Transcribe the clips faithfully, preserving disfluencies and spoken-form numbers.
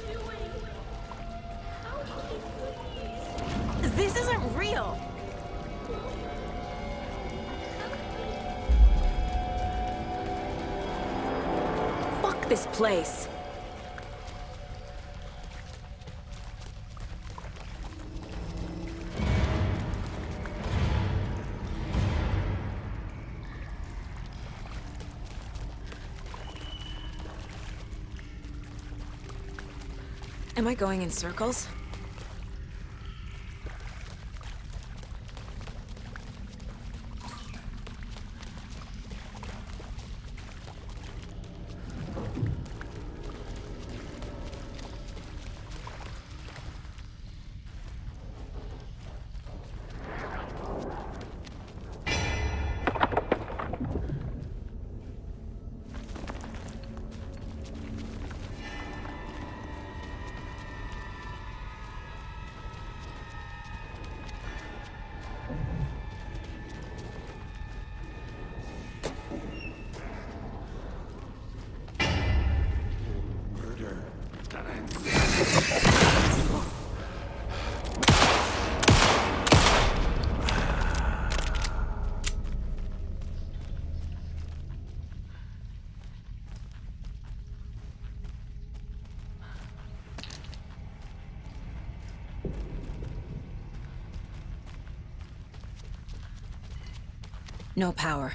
doing? This isn't real. Fuck this place. Am I going in circles? No power.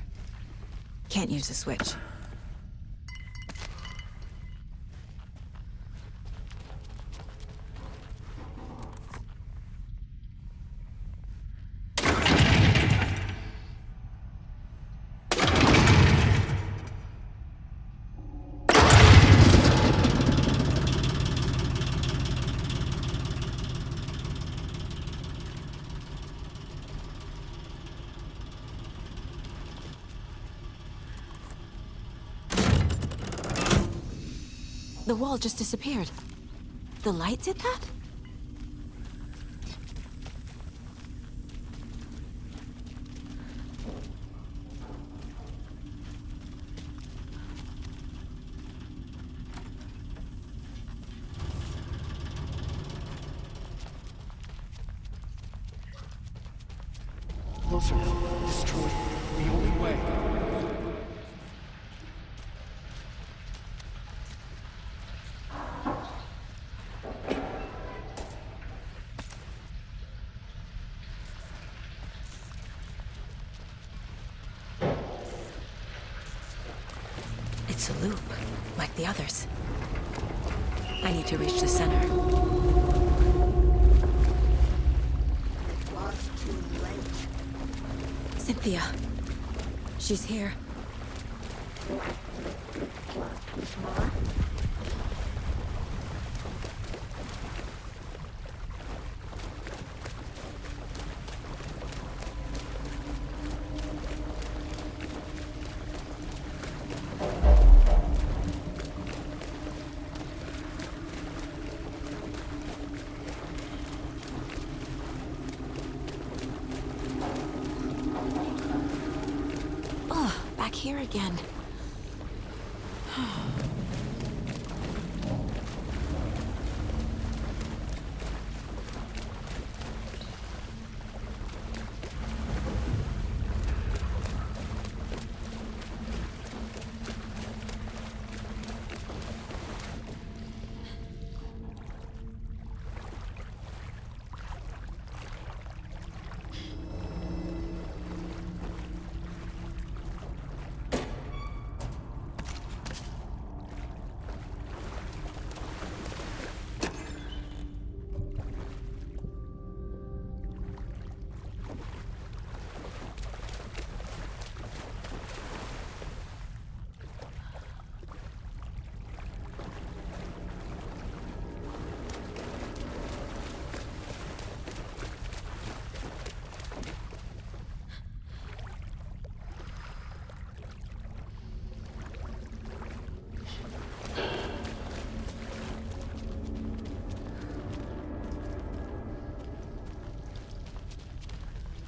Can't use the switch. The wall just disappeared. The light did that? It's a loop, like the others. I need to reach the center. Cynthia. She's here. Here again.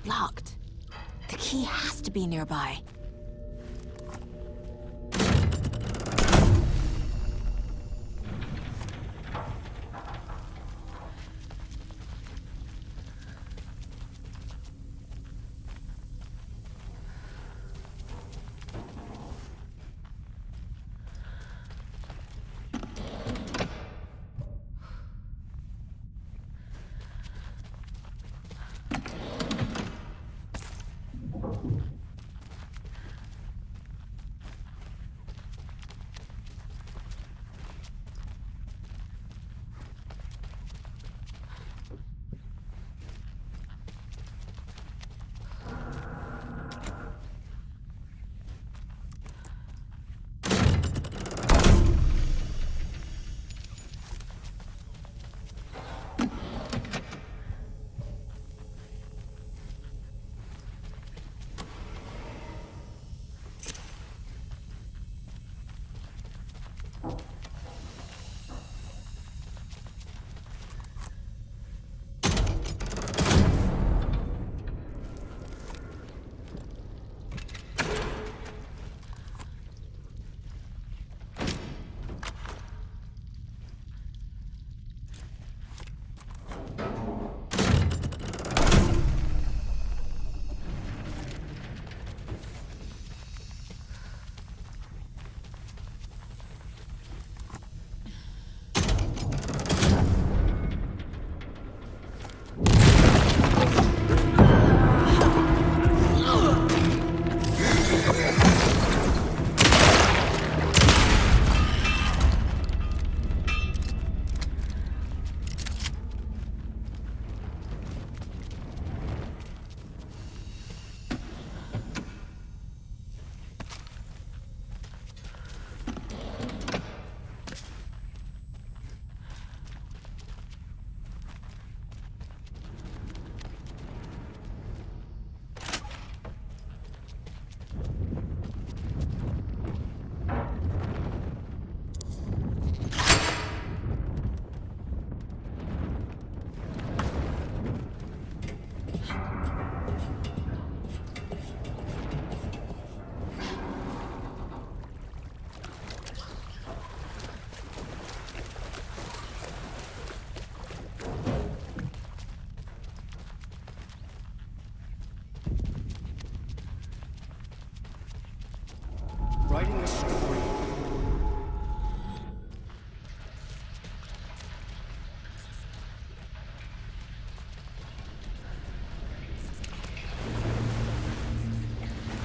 Locked. The key has to be nearby.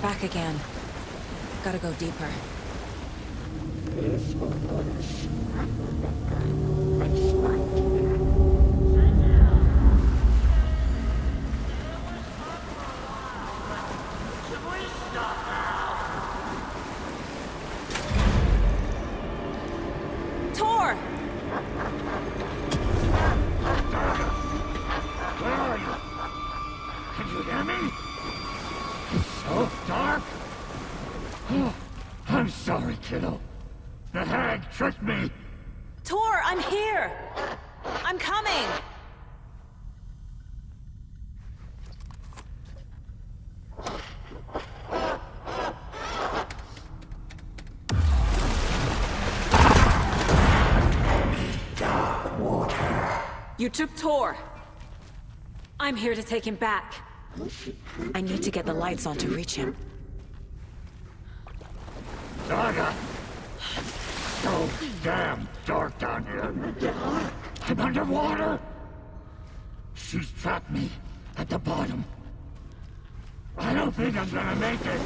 back again. Gotta go deeper. You took Tor. I'm here to take him back. I need to get the lights on to reach him. Daga! So damn dark down here. I'm underwater! She's trapped me at the bottom. I don't think I'm gonna make it.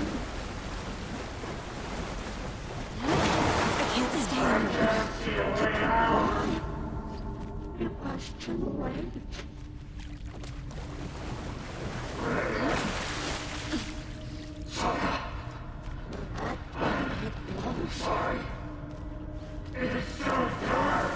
I can't stay. I can't see a way out. It was too late. I'm sorry. It is so dark.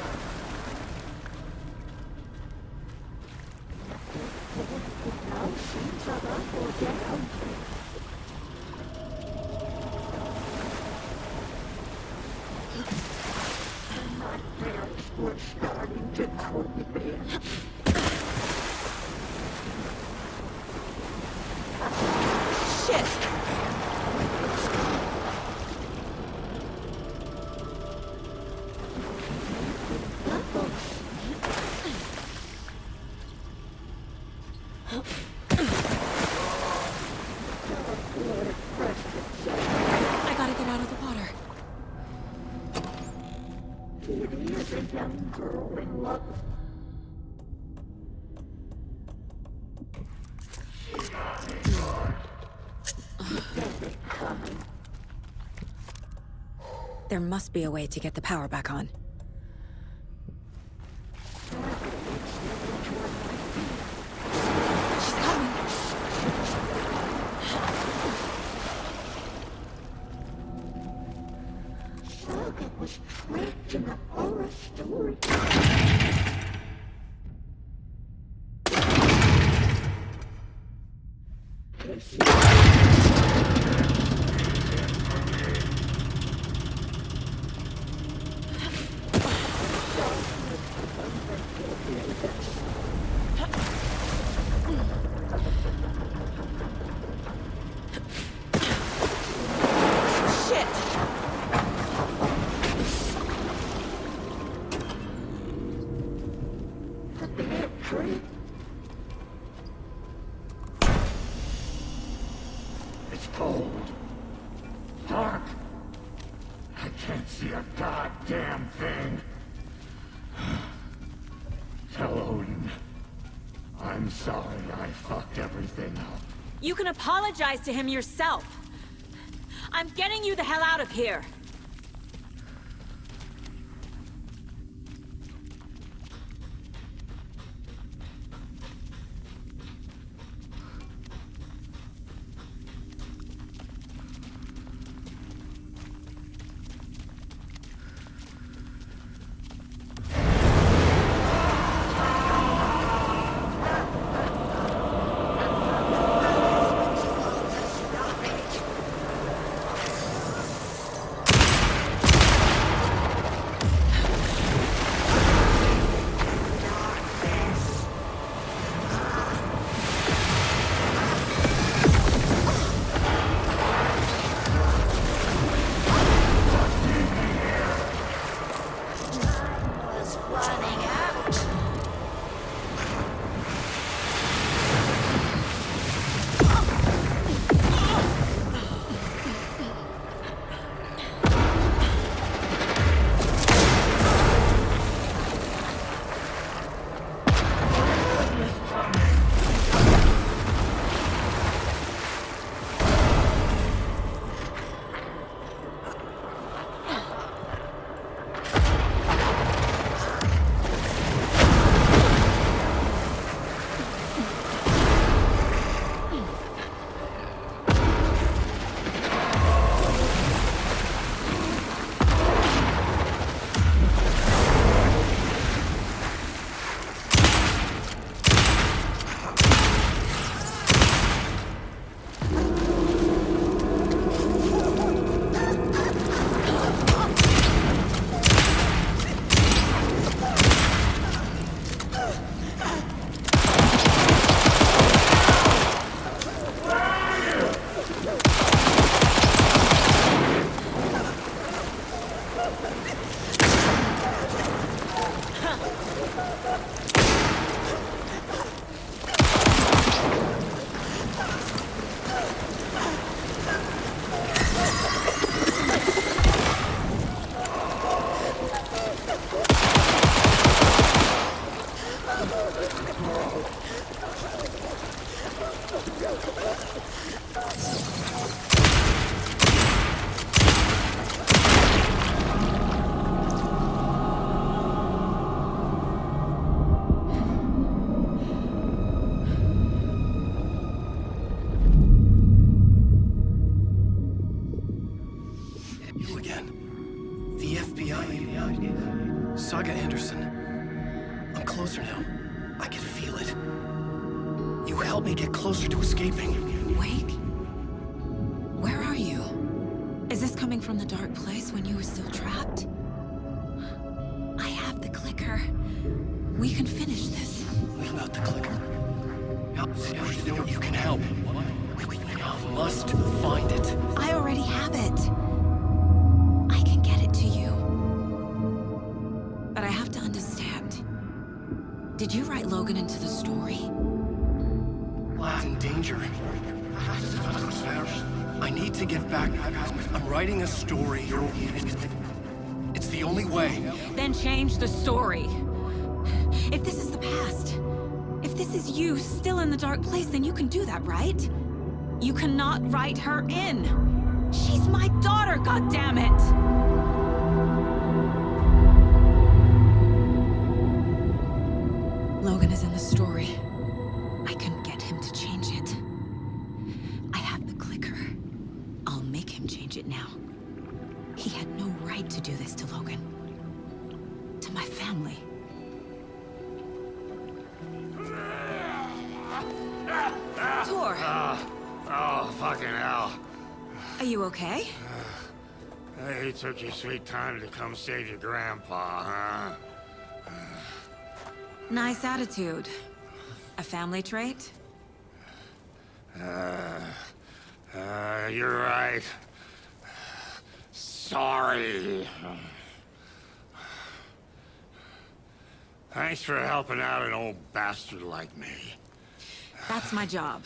There must be a way to get the power back on. You can apologize to him yourself. I'm getting you the hell out of here. Right? You cannot write her in. She's my daughter, goddammit! Logan is in the story. I can get him to change it. I have the clicker. I'll make him change it now. He had no right to do this to Logan. To my family. Tor! Oh, oh, fucking hell. Are you okay? Uh, hey, you took your sweet time to come save your grandpa, huh? Nice attitude. A family trait? Uh, uh, you're right. Sorry. Thanks for helping out an old bastard like me. That's my job.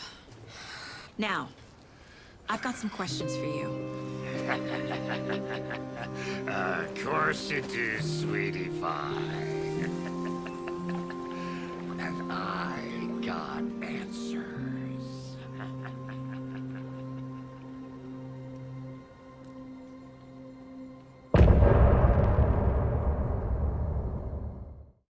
Now, I've got some questions for you. Of course you do, sweetie pie.